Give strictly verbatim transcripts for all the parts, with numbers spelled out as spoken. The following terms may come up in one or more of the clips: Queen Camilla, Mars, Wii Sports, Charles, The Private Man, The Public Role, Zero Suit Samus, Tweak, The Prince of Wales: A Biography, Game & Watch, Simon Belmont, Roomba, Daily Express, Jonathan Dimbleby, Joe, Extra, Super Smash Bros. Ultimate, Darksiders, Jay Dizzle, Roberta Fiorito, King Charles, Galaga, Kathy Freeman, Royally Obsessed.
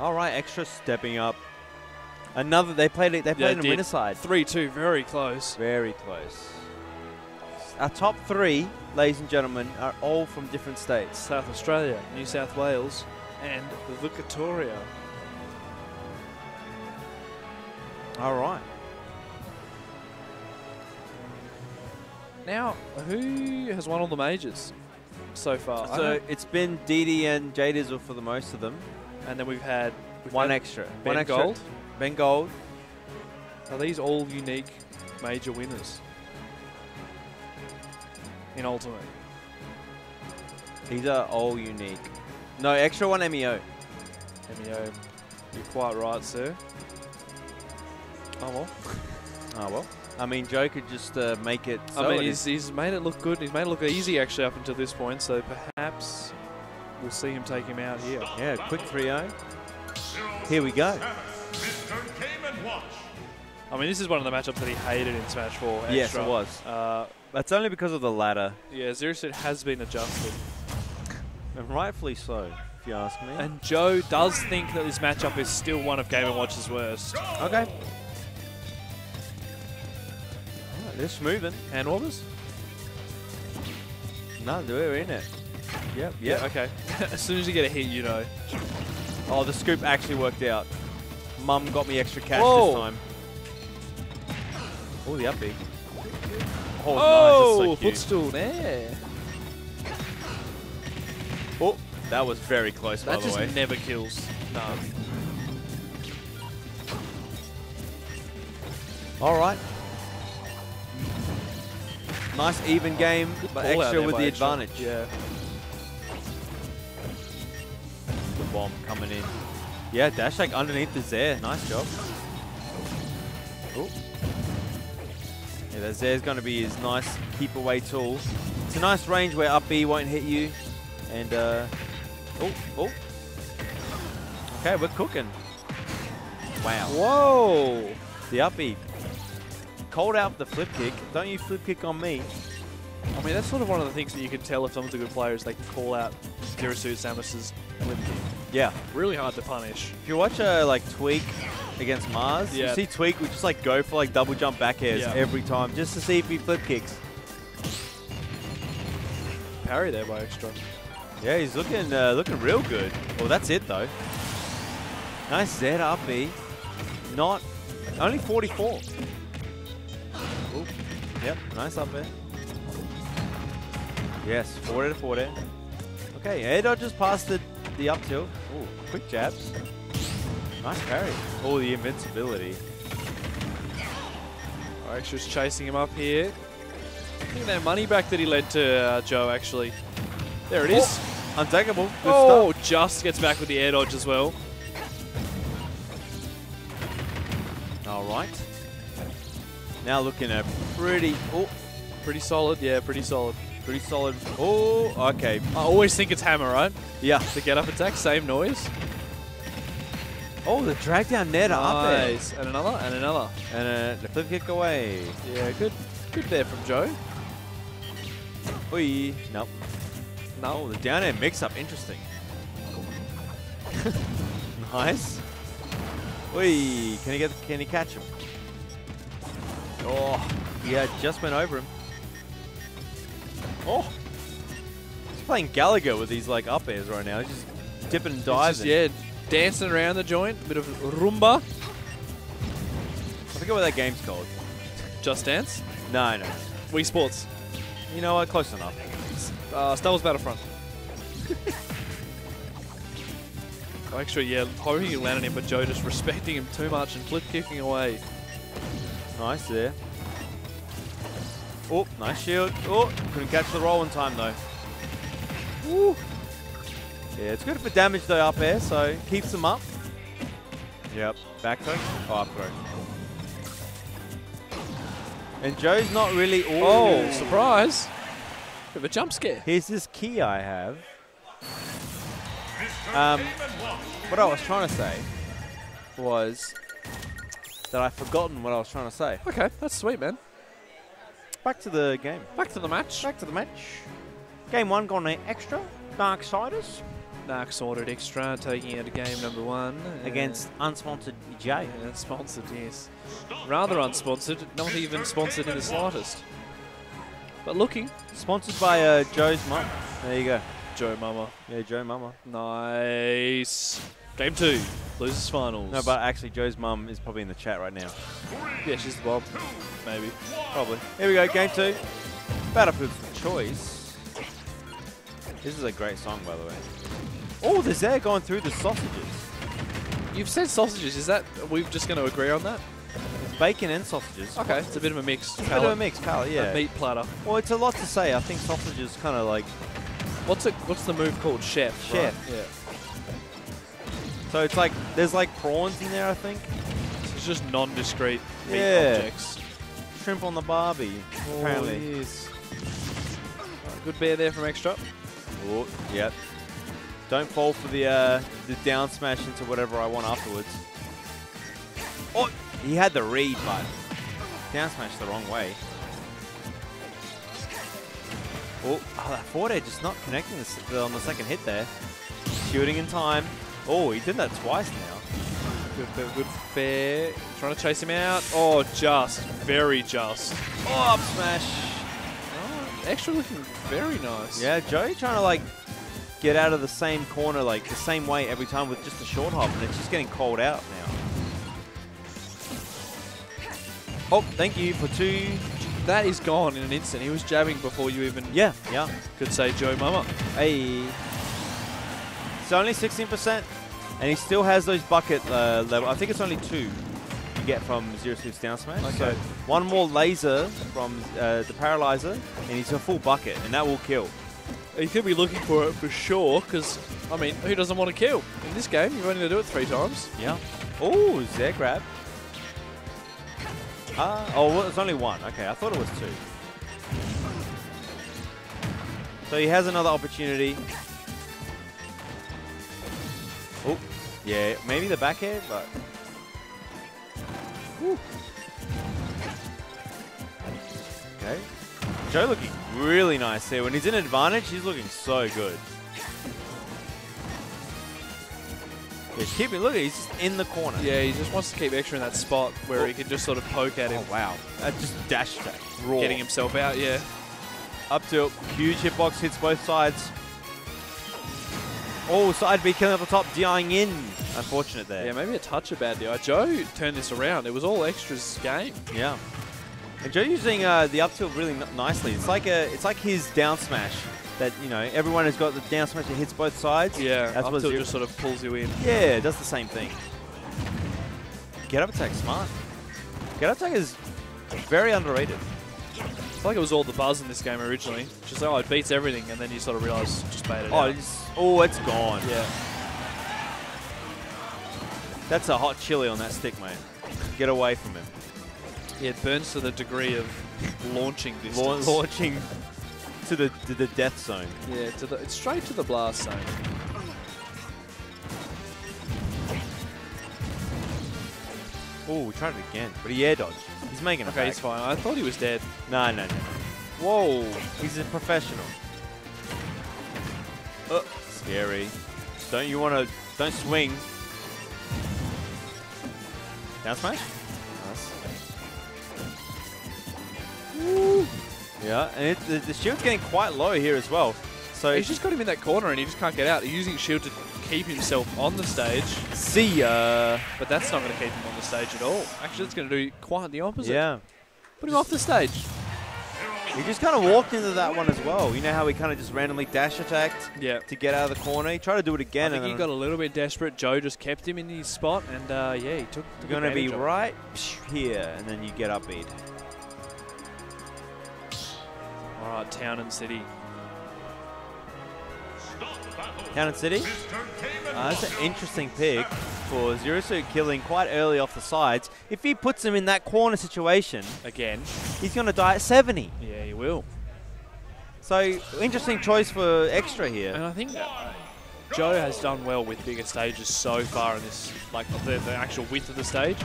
All right, extra stepping up. Another. They played it. They played yeah, it winner side. three two, very close. Very close. Our top three, ladies and gentlemen, are all from different states: South Australia, New South Wales, and Victoria. All right. Now, who has won all the majors so far? So it's been Didi and Jay Dizzle for the most of them, and then we've had we've one had extra. Ben one extra. Gold. Ben Gold. Are these all unique major winners in Ultimate? These are all unique. No, extra one M E O. M E O. You're quite right, sir. Oh well. Oh well. I mean, Joe could just uh, make it. So I mean, he's, he's made it look good. He's made it look easy, actually, up until this point. So perhaps we'll see him take him out here. Yeah, quick three oh. Here we go. I mean, this is one of the matchups that he hated in Smash four. Extra. Yes, it was. Uh, That's only because of the ladder. Yeah, Zero Suit has been adjusted. And rightfully so, if you ask me. And Joe does think that this matchup is still one of Game and Watch's worst. Okay. They're smoothing. Hand warmers? No, they're in it. Yep, yep. Yeah, okay. As soon as you get a hit, you know. Oh, the scoop actually worked out. Mum got me extra cash Whoa. this time. Oh, the up beat. Oh, oh nice. That's so cute. Footstool there. Oh, that was very close, that by the way. That just never kills. No. All right. Nice even game, but extra with the advantage. Yeah. The bomb coming in. Yeah, dash like underneath is there. Nice job. Ooh. Yeah, that Zare's going to be his nice keep away tool. It's a nice range where up B won't hit you. And, uh. Oh, oh. Okay, we're cooking. Wow. Whoa! The up B. Cold out the flip kick. Don't you flip kick on me. I mean, that's sort of one of the things that you can tell if someone's a good player is they can call out Zero Suit Samus's flip kick. Yeah. Really hard to punish. If you watch uh, like Tweak against Mars, yeah. you see Tweak would just like go for like double jump back airs yeah. every time just to see if he flip kicks. Parry there by extra. Yeah, he's looking uh, looking real good. Well, that's it though. Nice Z up B. Not only forty-four. Yep, nice up there. Yes, forward to forward. Okay, air dodges past the, the up tilt. Ooh, quick jabs. Nice parry. Oh, the invincibility. Oh, extra's chasing him up here. I think that money back that he led to uh, Joe, actually. There it is. Oh, untakeable. Good oh, stuff. Just gets back with the air dodge as well. All right. Now looking at pretty, oh, pretty solid. Yeah, pretty solid. Pretty solid. Oh, okay. I always think it's hammer, right? Yeah. The get up attack, same noise. Oh, the drag down net up there. Nice. And another, and another. And uh, the flip kick away. Yeah, good. Good there from Joe. Oi. Nope. No, oh, the down air mix up. Interesting. Nice. Oi. Can he get? Can he catch him? Oh, yeah, just went over him. Oh, he's playing Galaga with these like up airs right now. He's just dipping and diving. Just, yeah, dancing around the joint. A bit of Roomba. I forget what that game's called. Just Dance? No, no. Wii Sports. You know what? Close enough. Uh, Star Wars Battlefront. Oh, actually, yeah, hoping he landed him, but Joe just respecting him too much and flip kicking away. Nice there. Oh, nice shield. Oh, couldn't catch the roll in time though. Woo. Yeah, it's good for damage though up air, so keeps them up. Yep, back throw. Oh, up throw. And Joe's not really all. Oh, surprise! Bit of a jump scare. Here's this key I have. Um, what I was trying to say was that I've forgotten what I was trying to say. Okay, that's sweet, man. Back to the game. Back to the match. Back to the match. Game one gone extra. Darksiders. Dark-Sided Extra taking out game number one. Against unsponsored Jay. Yeah, sponsored, yes. Rather unsponsored, not even sponsored in the slightest. But looking. Sponsored by uh, Joe's mum. There you go. Joe Mama. Yeah, Joe Mama. Nice. Game two. Losers finals. No, but actually Joe's mum is probably in the chat right now. Yeah, she's the Bob. Maybe. Probably. Here we go, game two. Battlefield Choice. This is a great song, by the way. Oh, there's air going through the sausages. You've said sausages. Is that... Are we just going to agree on that? It's bacon and sausages. Okay, it's a bit of a mix. It's a bit of a mix palette, yeah. A meat platter. Well, it's a lot to say. I think sausages kind of like... What's it? What's the move called? Chef. Chef. Right? Yeah. So it's like... There's like prawns in there, I think. It's just non-discrete meat yeah. objects. Shrimp on the barbie, oh, apparently. Yes. Right, good bear there from Extra. Oh, yep. Don't fall for the uh, the down smash into whatever I want afterwards. Oh, he had the read, but down smash the wrong way. Oh, oh that forward air just not connecting on the second hit there. Shooting in time. Oh, he did that twice now. Good, good, good fair. Trying to chase him out. Oh, just. Very just. Oh, up smash. Oh, Extra looking very nice. Yeah, Joey trying to, like, get out of the same corner, like, the same way every time with just a short hop, and it's just getting called out now. Oh, thank you for two. That is gone in an instant. He was jabbing before you even yeah, yeah. could say Joe Mama. Hey. It's only sixteen percent. And he still has those bucket uh, level. I think it's only two you get from Zero Suit's down smash. Okay. So one more laser from uh, the Paralyzer, and he's a full bucket, and that will kill. He could be looking for it for sure, because, I mean, who doesn't want to kill? In this game, you're only going to do it three times. Yeah. Oh, Zare grab. Uh, oh, well, it's only one. Okay, I thought it was two. So he has another opportunity. Oh, yeah, maybe the back air, but... Woo. Okay. Joe looking really nice there. When he's in advantage, he's looking so good. Yeah, keep it, look, he's just in the corner. Yeah, he just wants to keep Extra in that spot where oh. he can just sort of poke at him. Oh, wow. That just dash attack. Raw. Getting himself out, yeah. Up tilt, huge hitbox, hits both sides. Oh, side B killing up the top, D I-ing in. Unfortunate there. Yeah, maybe a touch of bad D I. Joe turned this around. It was all Extra's game. Yeah. And Joe using uh, the up tilt really nicely. It's like a, it's like his down smash that, you know, everyone has got the down smash that hits both sides. Yeah, that's up what tilt just sort of pulls you in. Yeah, it does the same thing. Get up attack, smart. Get up attack is very underrated. I feel like it was all the buzz in this game originally. Just like, oh, it beats everything, and then you sort of realise just made it oh, out. It's, oh, it's gone. Yeah. That's a hot chili on that stick, mate. Get away from him. Yeah, it burns to the degree of launching distance. La launching to the to the death zone. Yeah, to the, it's straight to the blast zone. Oh, we tried it again, but he air dodged. He's making a Okay, back. He's fine. I thought he was dead. No, no, no. Whoa, he's a professional. Uh, scary. Don't you want to... Don't swing. Down smash? Nice. Woo. Yeah, and it, the, the shield's getting quite low here as well. So he's just got him in that corner and he just can't get out. He's using shield to keep himself on the stage. See ya. But that's not going to keep him on the stage at all. Actually, it's going to do quite the opposite. Yeah. Put him off the stage. He just kind of walked into that one as well. You know how he kind of just randomly dash attacked yeah. to get out of the corner? He tried to do it again. I think and he got a little bit desperate. Joe just kept him in his spot. And uh, yeah, he took the You're going to be right here. And then you get up beat. All right, Town and City. Town and City. Uh, that's an interesting pick for Zero Suit, killing quite early off the sides. If he puts him in that corner situation again, he's going to die at seventy. Yeah, he will. So interesting choice for Extra here. And I think Joe has done well with bigger stages so far in this, like the, the actual width of the stage,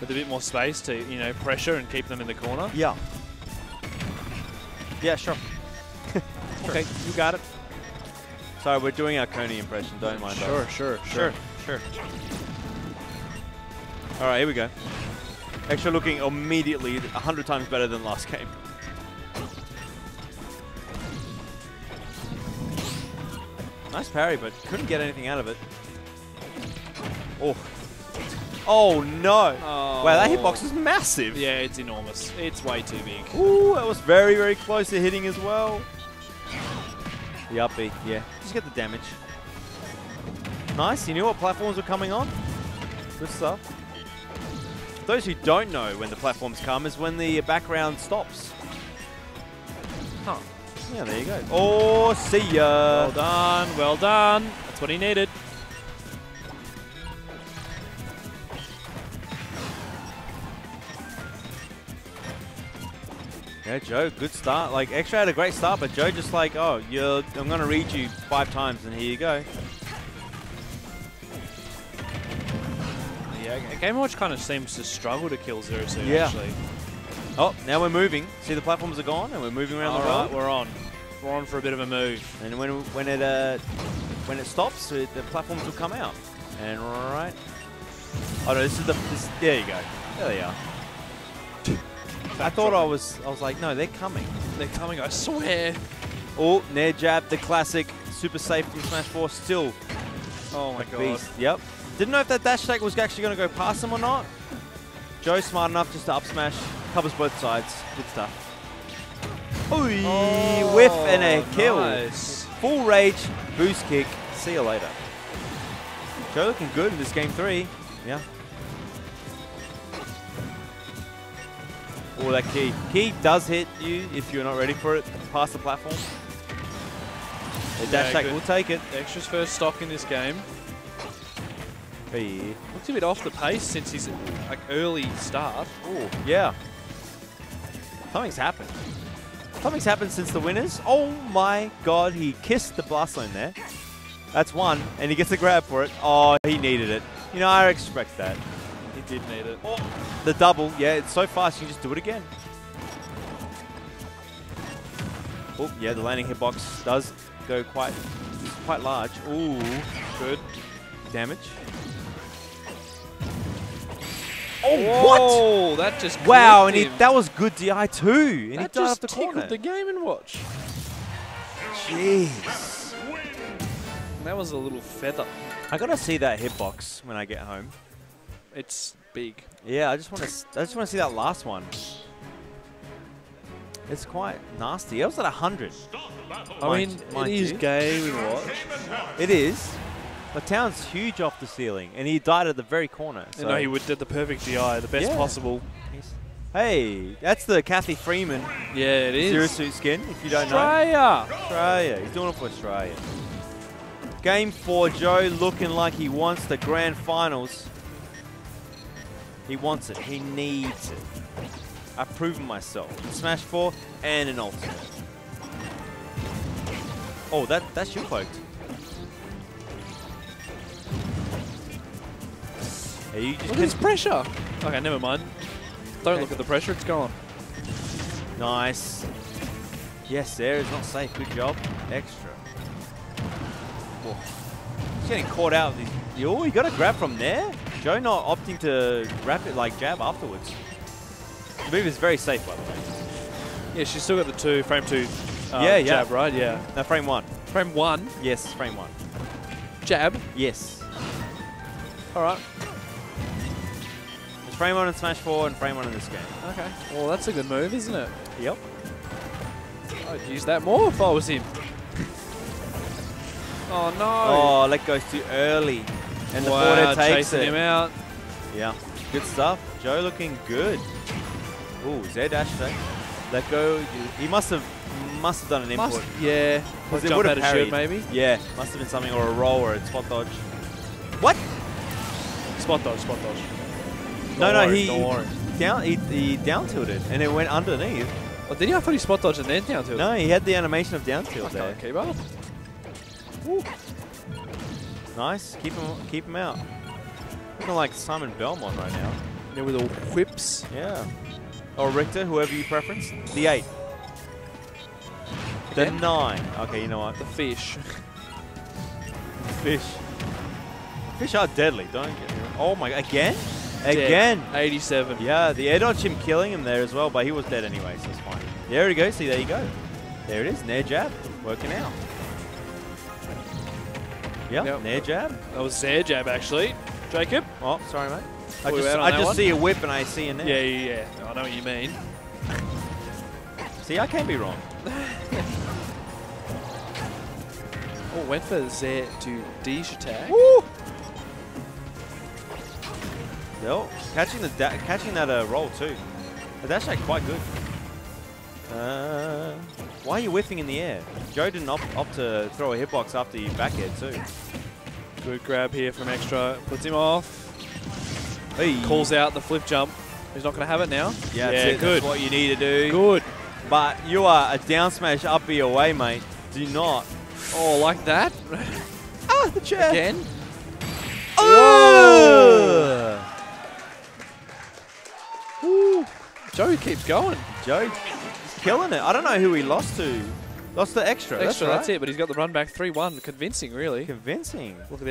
with a bit more space to you know pressure and keep them in the corner. Yeah. Yeah, sure. Okay, you got it. Sorry, we're doing our Coney impression. Don't mind sure, us. Sure, sure, sure, sure. All right, here we go. Extra looking immediately a hundred times better than last game. Nice parry, but couldn't get anything out of it. Oh. Oh, no. Oh. Wow, that hitbox is massive. Yeah, it's enormous. It's way too big. Ooh, that was very, very close to hitting as well. The upbeat, yeah. Just get the damage. Nice. You knew what platforms were coming on. Good stuff. For those who don't know when the platforms come is when the background stops. Huh. Yeah, there you go. Oh, see ya. Well done. Well done. That's what he needed. Yeah, Joe, good start. Like, Extra had a great start, but Joe just like, oh, you're, I'm going to read you five times, and here you go. Yeah, Game and Watch kind of seems to struggle to kill Zero Suit, yeah. actually. Oh, now we're moving. See, the platforms are gone, and we're moving around All the right, road. We're on. We're on for a bit of a move. And when when it uh, when it stops, it, the platforms will come out. And right. Oh, no, this is the... This, there you go. There they are. I thought I was, I was like, no, they're coming. They're coming, I swear. Oh, Nair Jab, the classic. Super safe from Smash four still. Oh my god. Beast. Yep. Didn't know if that dash attack was actually going to go past him or not. Joe's smart enough just to up smash. Covers both sides. Good stuff. Ooh, oh, whiff and a kill. Nice. Full rage, boost kick. See you later. Joe looking good in this game three. Yeah. Oh, that key. Key does hit you if you're not ready for it. Past the platform. The dash attack will take it. Extra's first stock in this game. Hey. Looks a bit off the pace since his like early start. Oh, yeah. Something's happened. Something's happened since the winners. Oh my god, he kissed the blast zone there. That's one, and he gets a grab for it. Oh, he needed it. You know, I expect that. He did need it. Oh. The double, yeah, it's so fast you can just do it again. Oh, yeah, the landing hitbox does go quite quite large. Ooh, good damage. Oh, whoa, what? That just wow, and he, that was good D I too. And that he just tickled the Game and Watch. Jeez. That was a little feather. I gotta see that hitbox when I get home. It's big. Yeah, I just want to. I just want to see that last one. It's quite nasty. That was at a hundred. I mean, it is Game and Watch. It is. But Town's huge off the ceiling, and he died at the very corner. So. No, he would did the perfect D I, the best yeah. possible. Hey, that's the Kathy Freeman. Yeah, it is. Zero Suit skin. If you don't Australia. know. Australia. He's doing it for Australia. Game four, Joe looking like he wants the grand finals. He wants it. He needs it. I've proven myself. Smash four and an Ultimate. Oh, that, that's you poked. Hey, you just look at his pressure. Okay, never mind. Don't okay. look at the pressure. It's gone. Nice. Yes, there. It's not safe. Good job. Extra. Whoa. He's getting caught out. Oh, he got a grab from there. Joe not opting to wrap it like jab afterwards. The move is very safe, by the way. Yeah, she's still got the two, frame two uh, yeah, yeah. jab, right? Yeah. No, frame one. Frame one? Yes, frame one. Jab? Yes. All right. There's frame one in Smash four and frame one in this game. Okay. Well, that's a good move, isn't it? Yep. I'd use that more if I was him. Oh, no. Oh, that goes too early. And the wow, takes chasing it. him out. Yeah, good stuff. Joe looking good. Ooh, Z dash attack. Let go. He must have must have done an import. Must, yeah, because it would have parried. Maybe. Yeah, must have been something or a roll or a spot dodge. What? Spot dodge, spot dodge. Don't no, worry, no, he don't worry. down he, he down tilted and it went underneath. Oh, did he? I thought he spot dodged and then down tilted. No, he had the animation of down tilt there. Keep up. Ooh. Nice, keep him, keep him out. Looking like Simon Belmont right now. Yeah, with all whips. Yeah. Or Richter, whoever you preference. The eight. The yeah. nine. Okay, you know what? The fish. fish. Fish are deadly, don't get me wrong. Oh my god, again? Dead. Again! eighty-seven. Yeah, the air dodge him killing him there as well, but he was dead anyway, so it's fine. There he goes, see, there you go. There it is, Nair jab, working out. Yeah, yep. Nair jab. That was Nair jab, actually. Jacob? Oh, sorry, mate. I just, I just see a whip and I see a Nair. Yeah, yeah, yeah. No, I know what you mean. See, I can be wrong. Oh, went for Zare to Dish attack. Woo! Well, catching the da catching that uh, roll too. That's actually quite good. Uh, why are you whiffing in the air? Joe didn't opt, opt to throw a hitbox after you back air too. Good grab here from Extra. Puts him off. Hey. Calls out the flip jump. He's not going to have it now. Yeah, yeah that's, it. Good. That's what you need to do. Good. But you are a down smash up B away, mate. Do not. Oh, like that? Ah, the chair! Again? Oh! Woo. Joe keeps going. Joe is killing it. I don't know who he lost to. Lost to Extra. Extra, that's, right. that's it, but he's got the run back three one. Convincing, really. Convincing. Look at that.